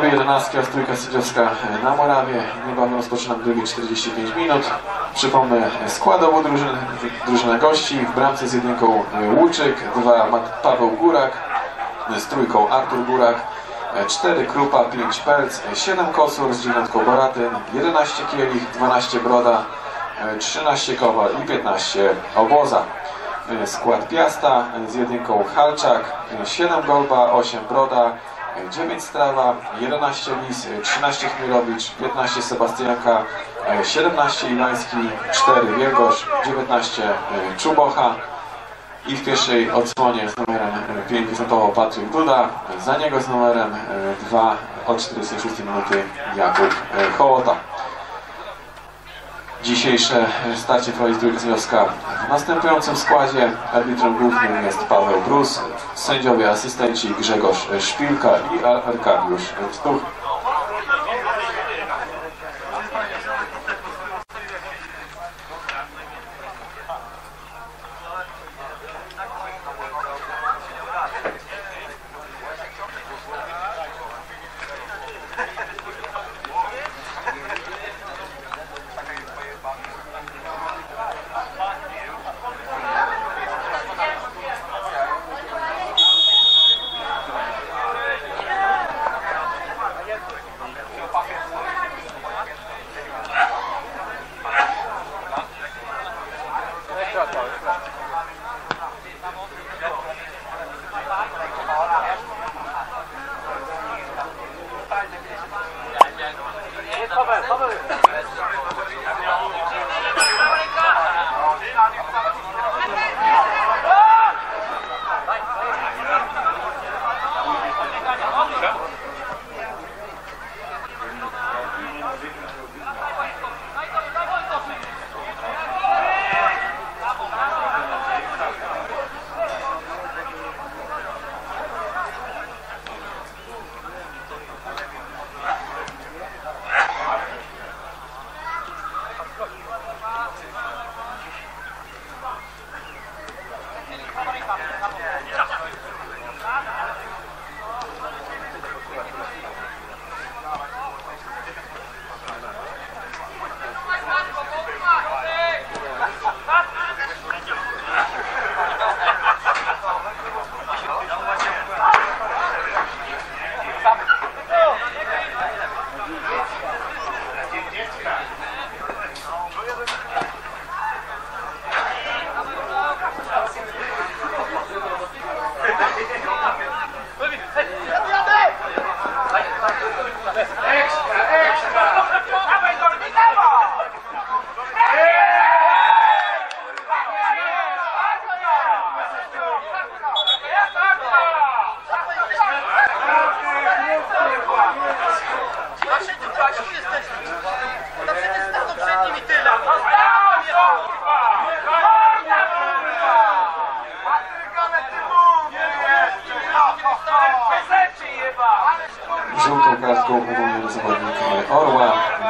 Morawy 11, a Strójka Siecierska na Morawie. Niebawem rozpoczynam drugie 45 minut. Przypomnę składowo drużyny gości. W bramce z jedynką Łuczyk, 2 Paweł Górak, z trójką Artur Górak, 4 Krupa, 5 Pelc, 7 Kocur, z 9 Kobaratyn, 11 Kielich, 12 Broda, 13 Kowa i 15 Oboza. Skład Piasta z jedynką Halczak, 7 Golba, 8 Broda, 9 Strawa, 11 Lis, 13 Chmielowicz, 15 Sebastianka, 17 Iwański, 4 Wielgorz, 19 Czubocha i w pierwszej odsłonie z numerem 5 występował Patryk Duda, za niego z numerem 2 od 46 minuty Jakub Hołota. Dzisiejsze starcie prowadzi Strójka Siecierska w następującym składzie. Arbitrem głównym jest Paweł Brus, sędziowie asystenci Grzegorz Szpilka i Arkadiusz Stuch.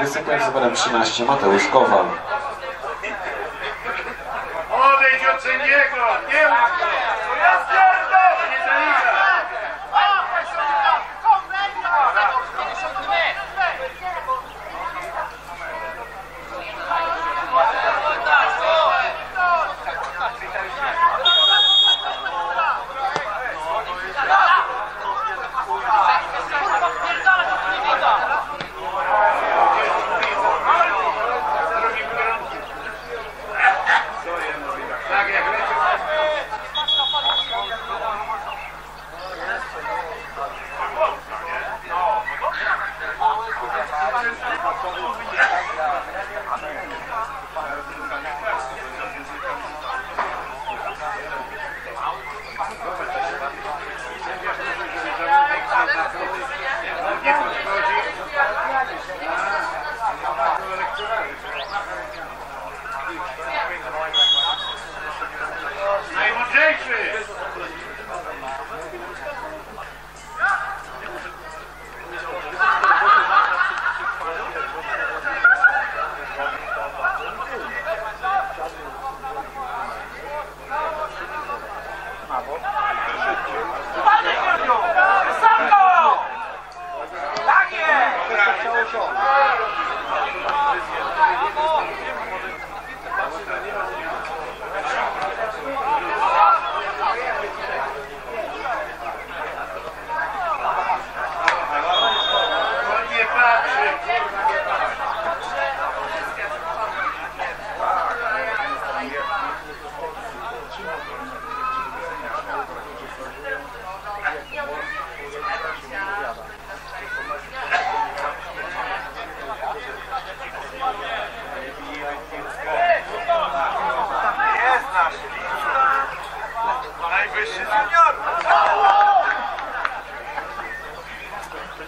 Występuje z numerem 13 Mateusz Kowal. Odejdź od sędziego! Nie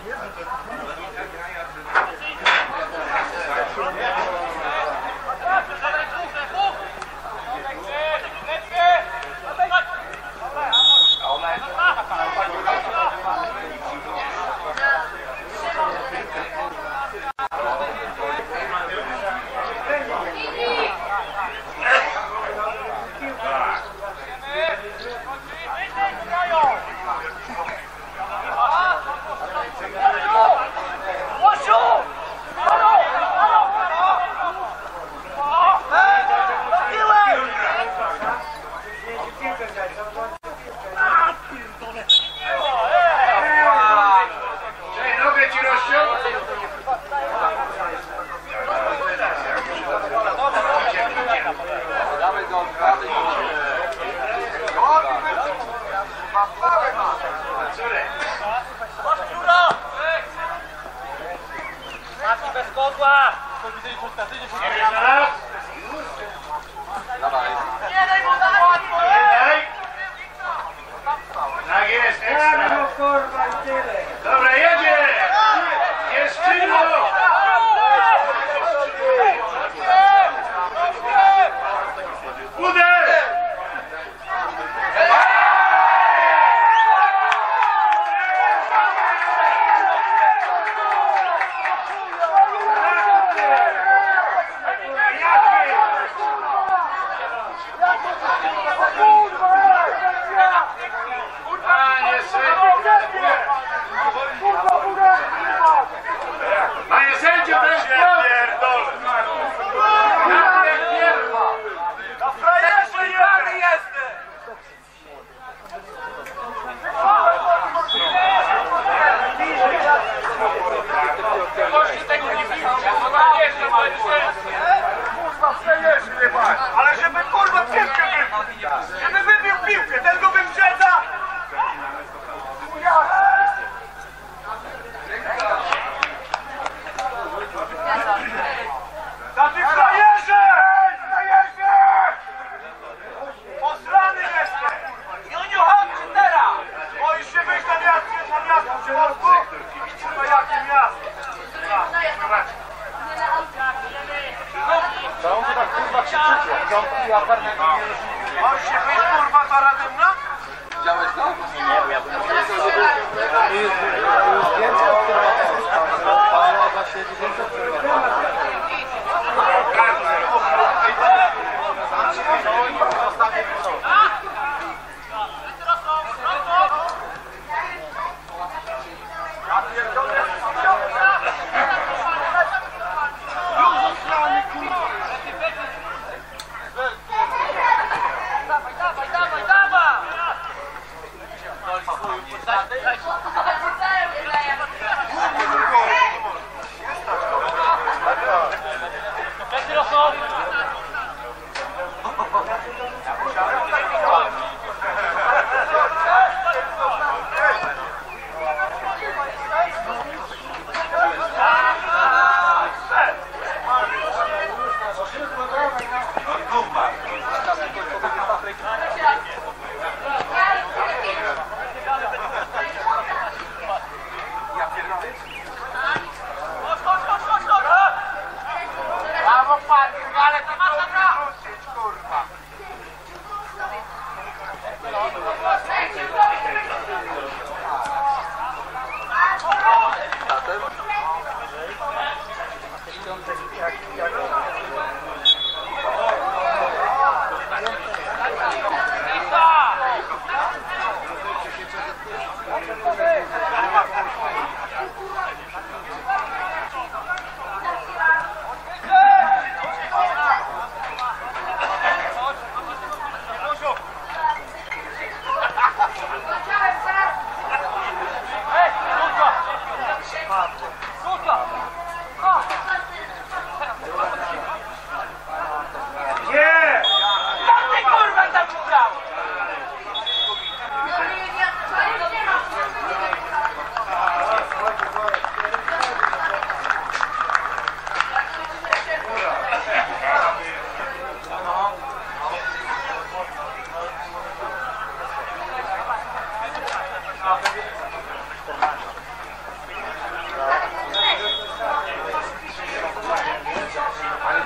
Dawaj!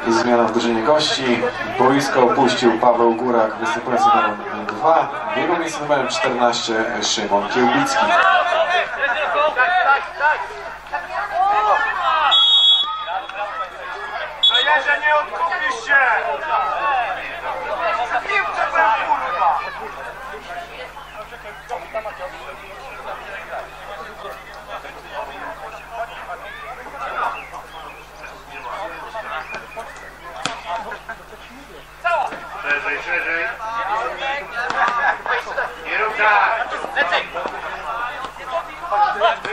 Jest zmiana w drużynie gości. Boisko opuścił Paweł Górak, występujący numerem 2. W jego miejscu numerem 14 Szymon Kiełbicki. Że nie odkupisz się! Piłkę była, kurwa! Szerzej, szerzej! Nie rób tak! Wyjdź,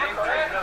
wyjdź, wyjdź!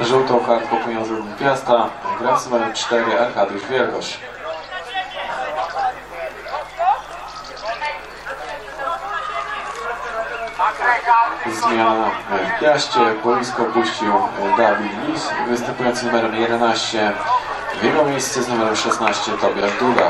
Żółtą kartką pieniążę Piasta, gra z numerem 4 Arkadiusz Wielgorz. Zmiana w Piaście, boisko opuścił Dawid Lis, występujący z numerem 11, w jego miejsce z numerem 16 Tobiasz Duda.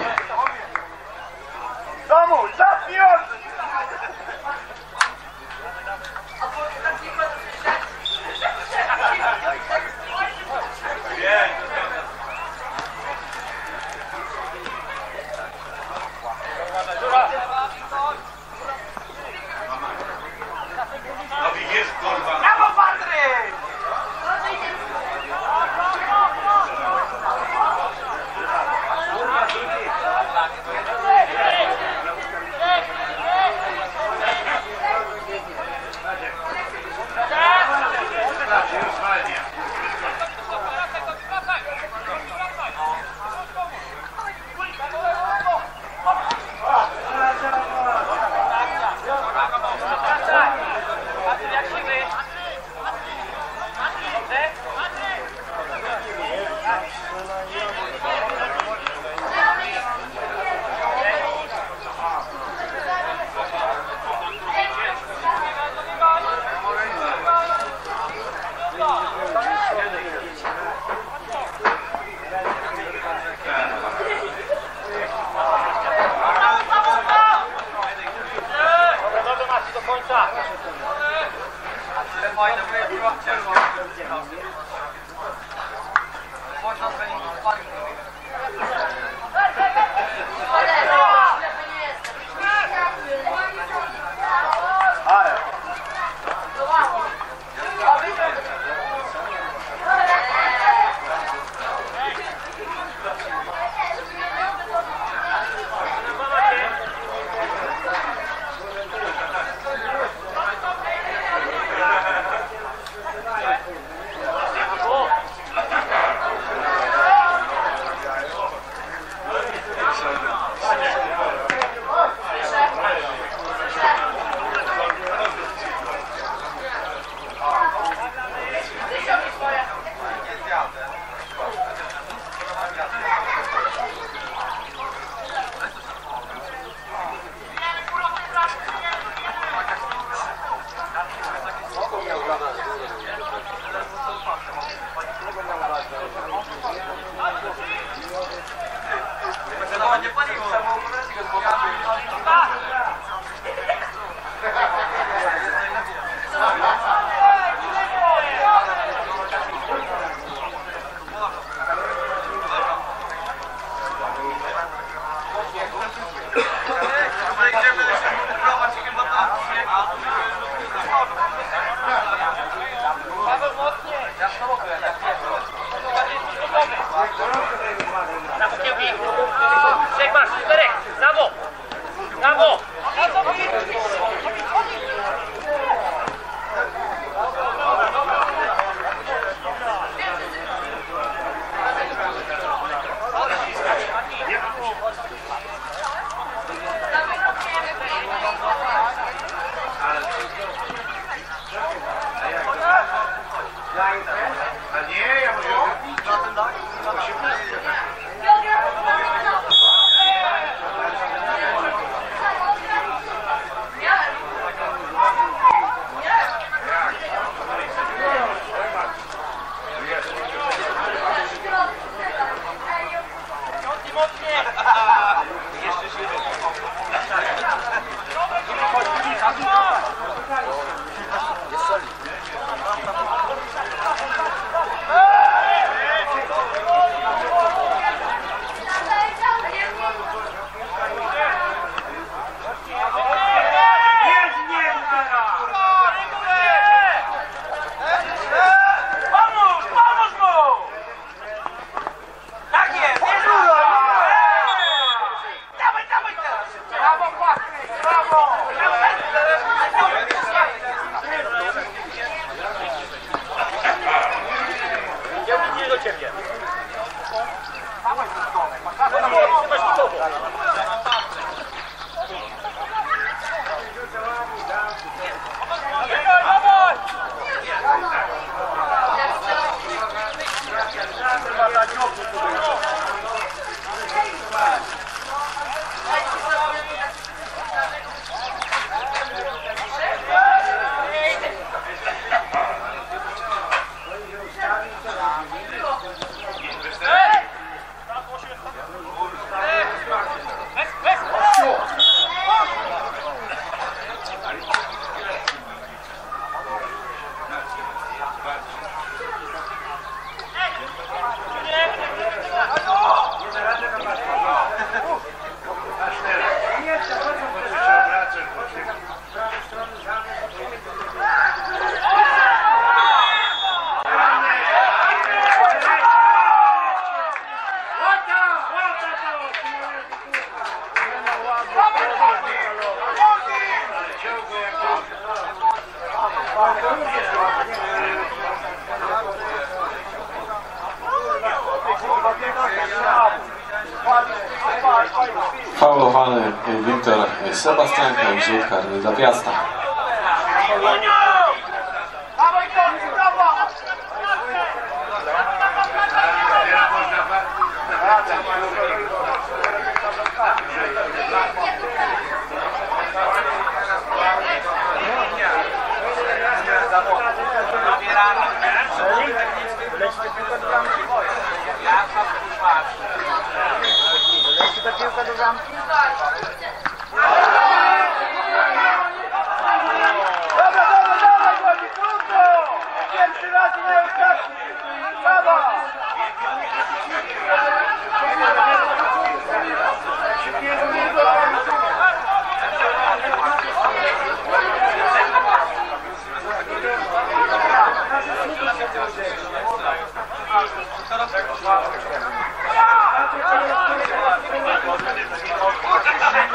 Faulowany Wiktor Sebastianka i rzut karny dla Piasta.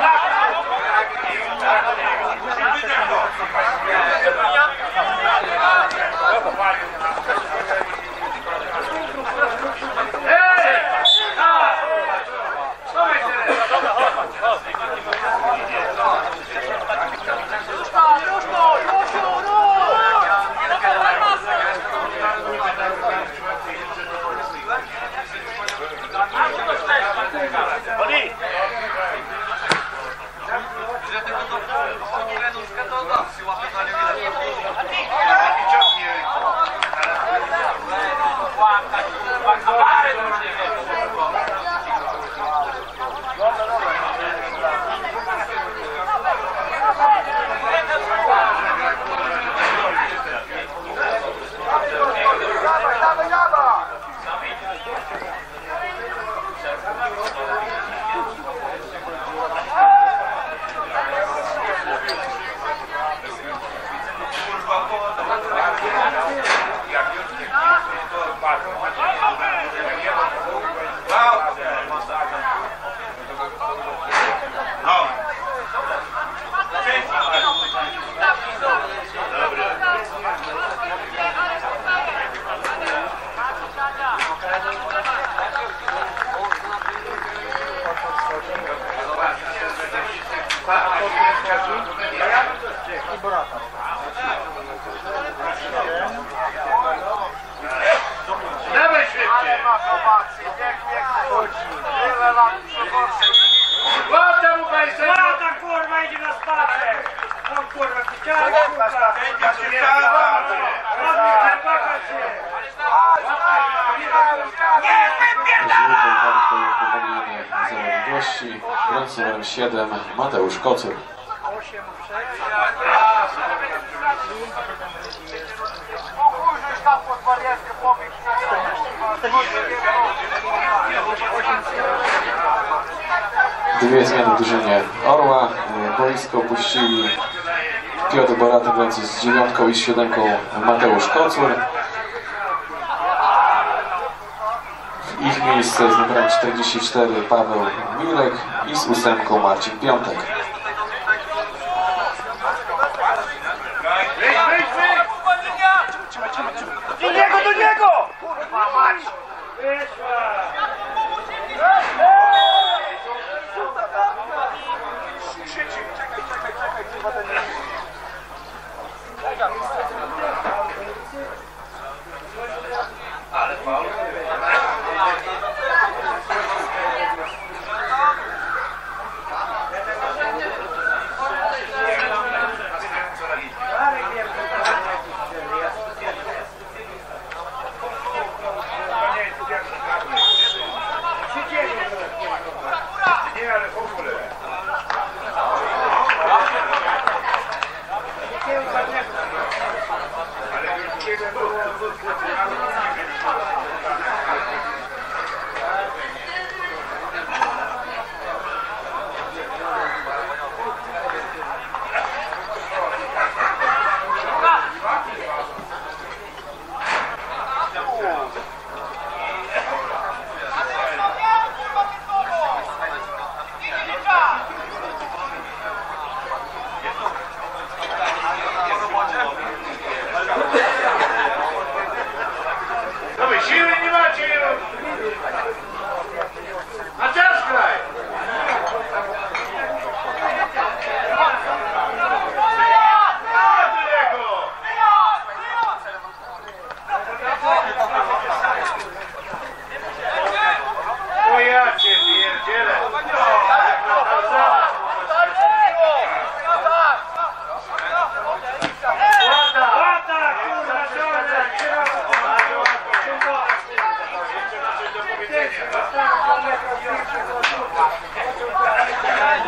Thank you. i Borata. Dawaj szybciej! Łata mu państwo! Łata kurwa idzie na spacer! Tam kurwa piciarek kurwa! Będzie się kawa! Robi chlepaka się! Nie wypierdala! Numer 7 Mateusz Kocur. Dwie zmiany w drużynie Orła. Boisko opuścili Piotr Boratyn wraz z 9 i z 7 Mateusz Kocur. W ich miejsce z numerem 44 Paweł Milek i z 8 Marcin Piątek.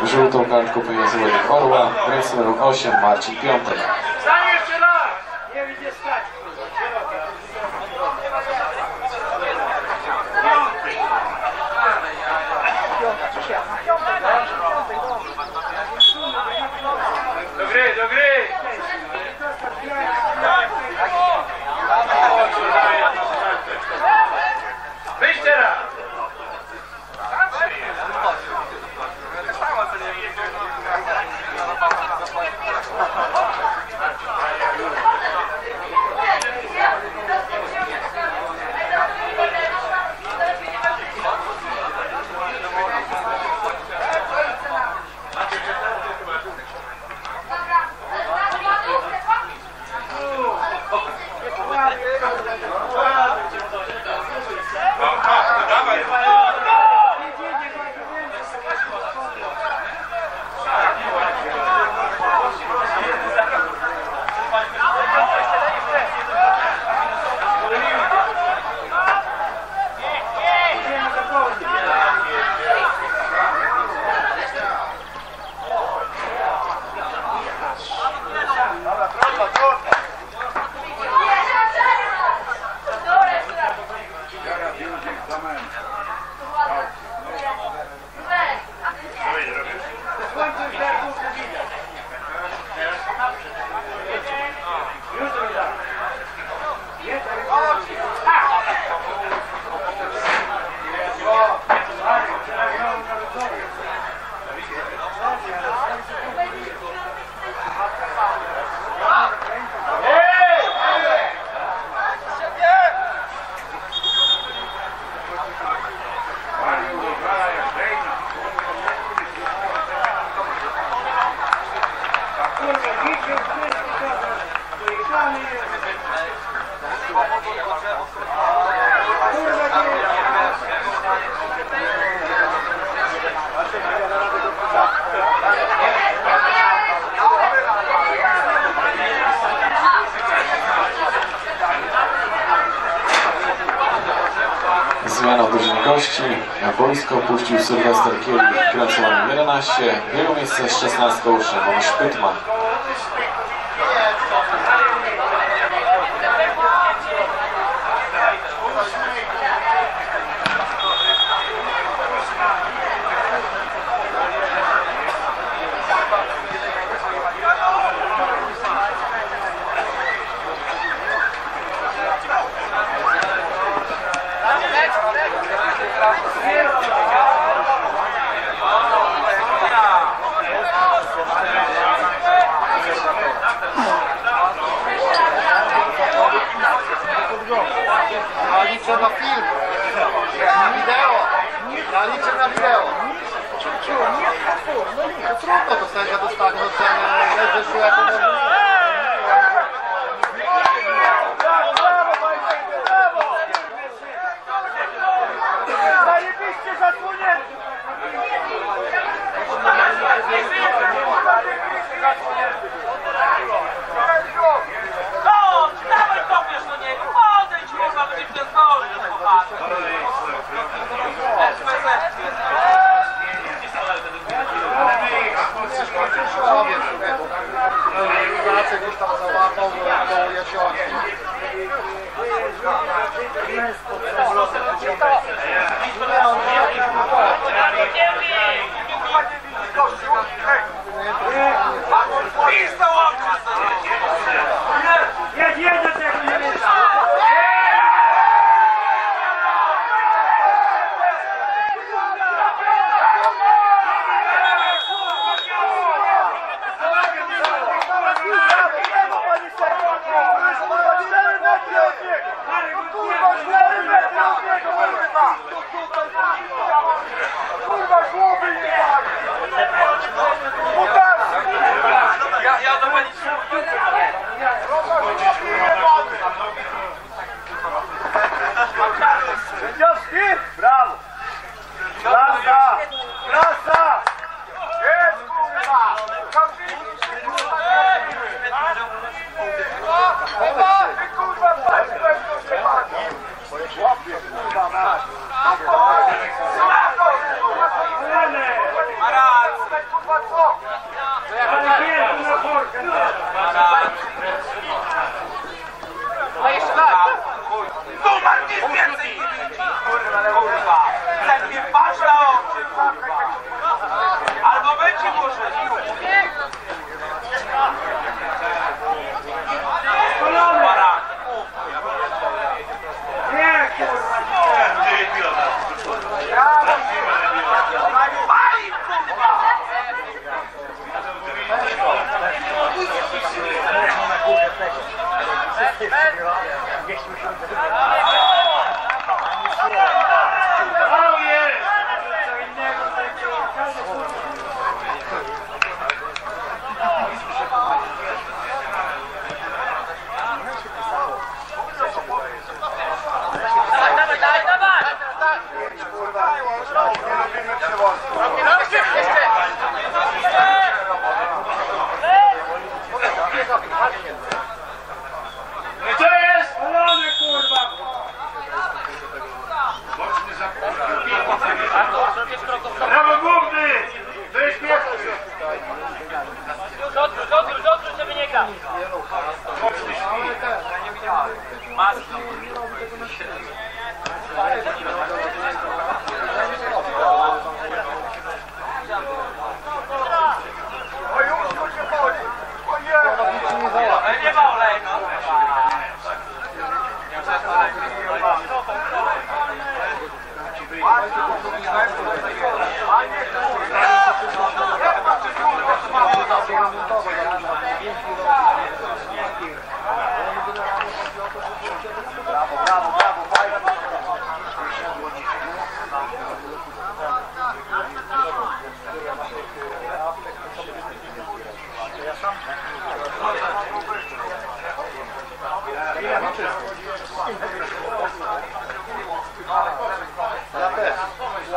Żółtą kartką wyjazdowych Orła, ręce numer 8 Marcin Piątek. boisko opuścił Sylwester Kielich pracą 11, wielu miejsce z 16 Szymon Szpytman.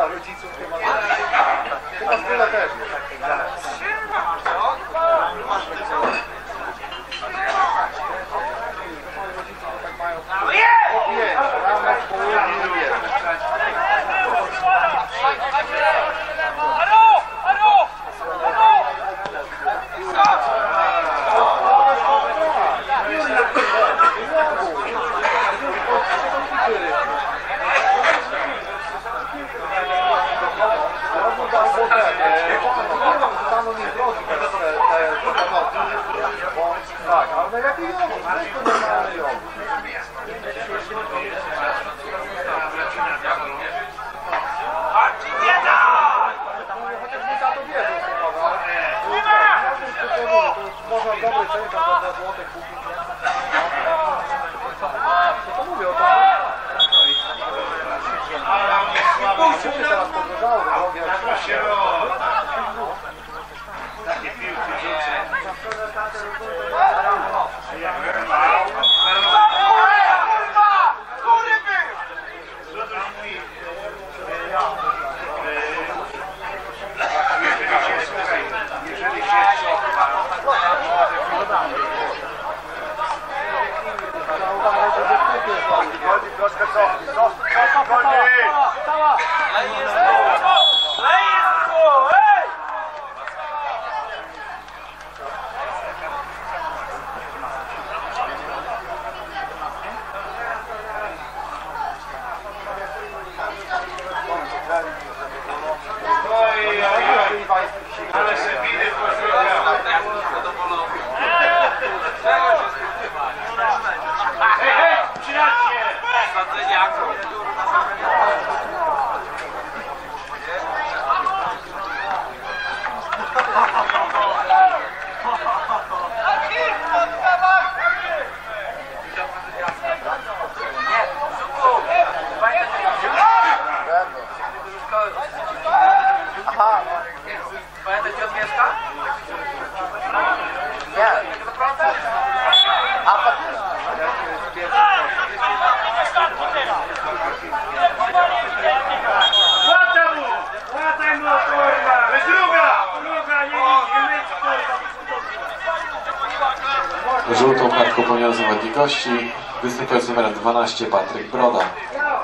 Rodziców nie ma. Chyba tyle też. Żółtą kartką pomimo zawodnik gości, występujący numerem 12 Patryk Broda. Dawaj, dawaj, dawaj!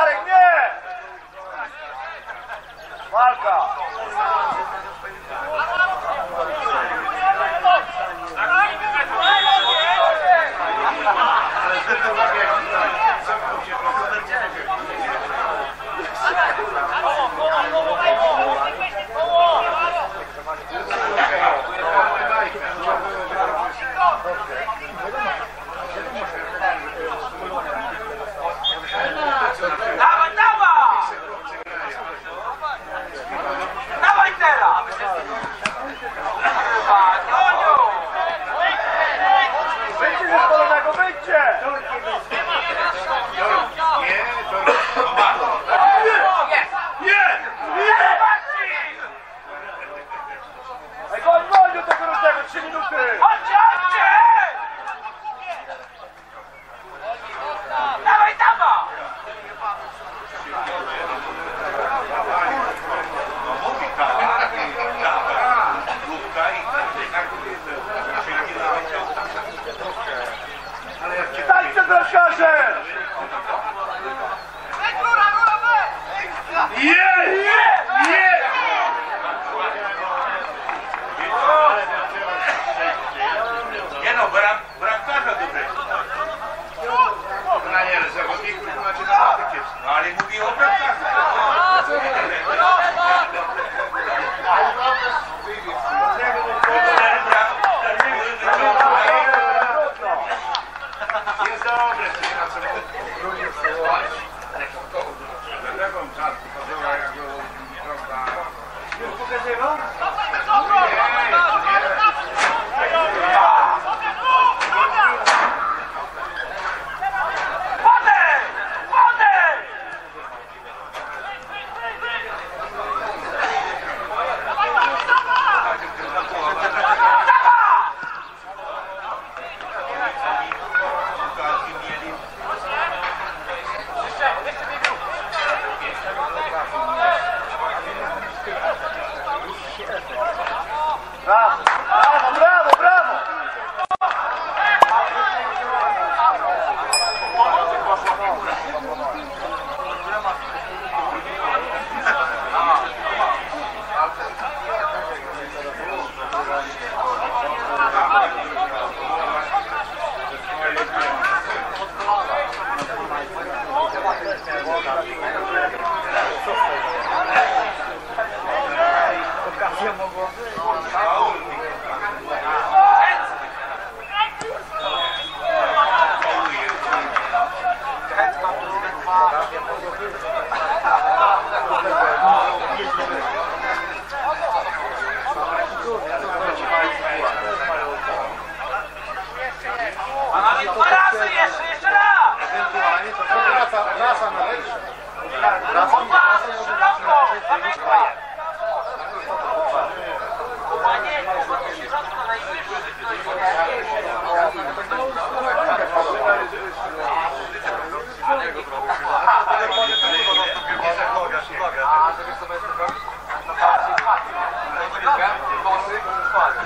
Arek, nie!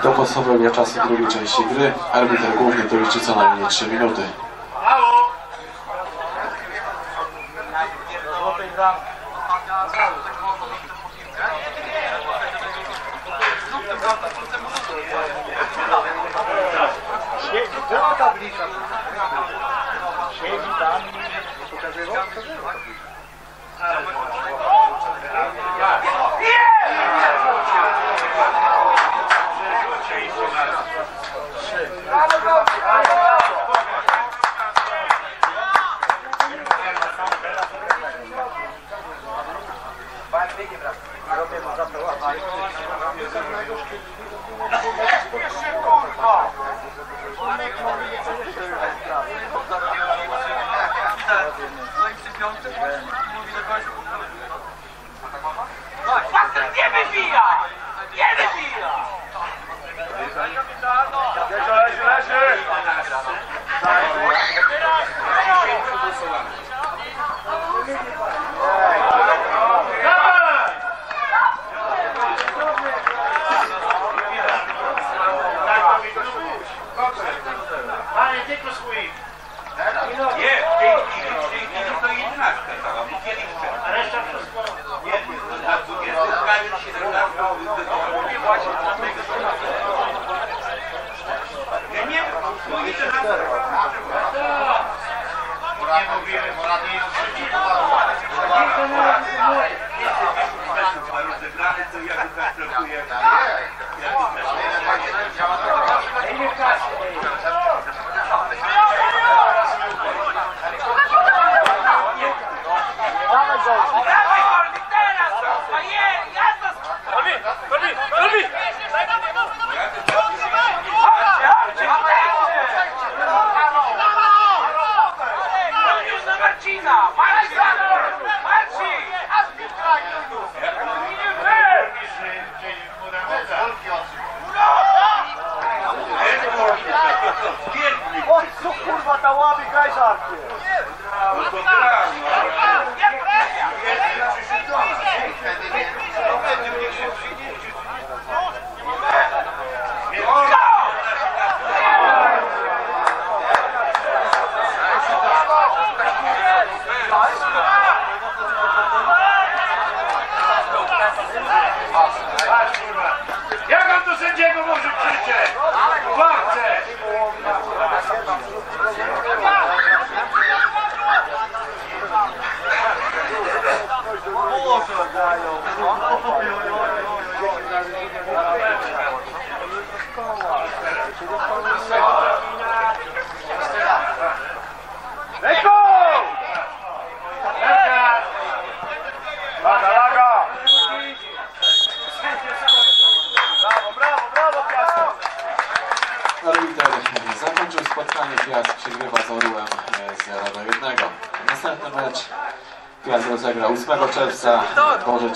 Do podstawowego czasu drugiej części gry arbiter główny to liczy co najmniej 3 minuty.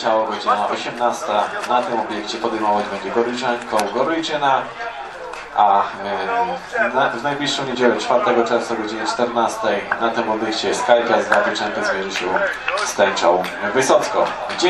Ciało godzina 18. Na tym obiekcie podejmować będzie Gorliczyna, a w najbliższą niedzielę 4 czerwca o godzinie 14 na tym obiekcie Skype z 2 Pieczęty zmierzy się z Tęczą Wysocką.